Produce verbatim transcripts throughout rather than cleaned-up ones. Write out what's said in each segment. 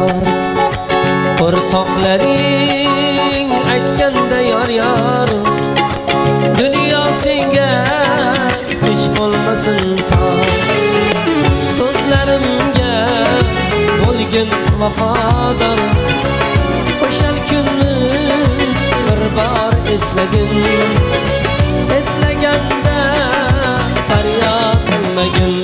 yar o'rtoqlaring aytganda yar yar dunyo senga hech bo'lmasin tor so'zlarimga bo'lgin vafodor o'sha kunni bir bor eslagin eslaganda faryod qilmagin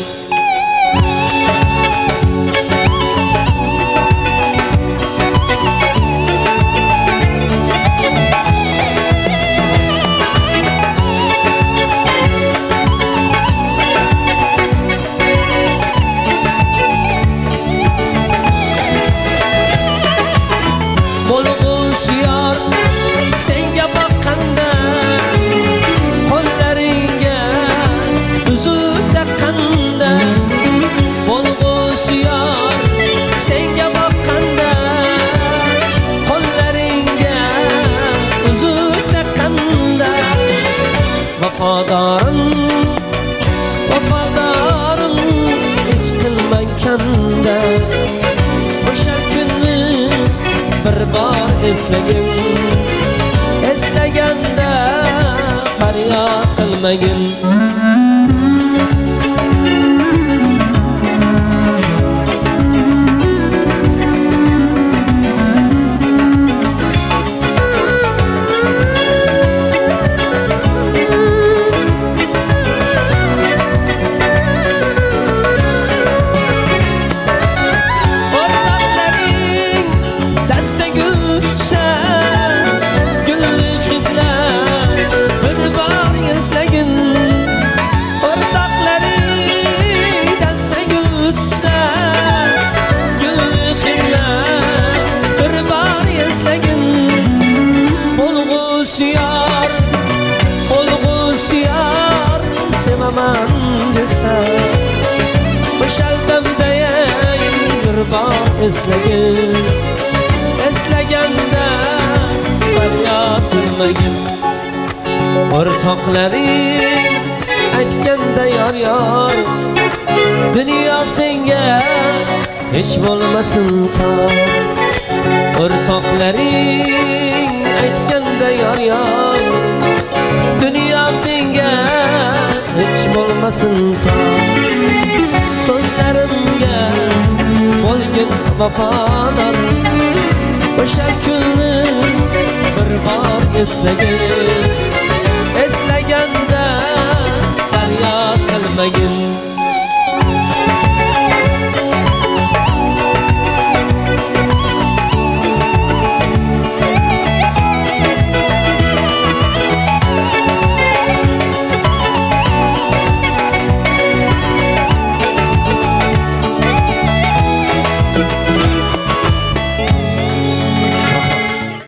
Vafadarım, vafadarım hiç qilmang kanda o'sha kunni bir bor eslagin eslaganda faryod qilmagin sevaman desa o'shandamda bir bor eslagin eslaganda faryod qilmagin o'rtoqlaring aytganda yor yor dunyo senga hech bo'lmasin tor o'rtoqlaring aytganda yor yor dunyo senga hech bo'lmasin tor so'zlarimga bo'lgin vafodor o'sha kunni bir bor eslagin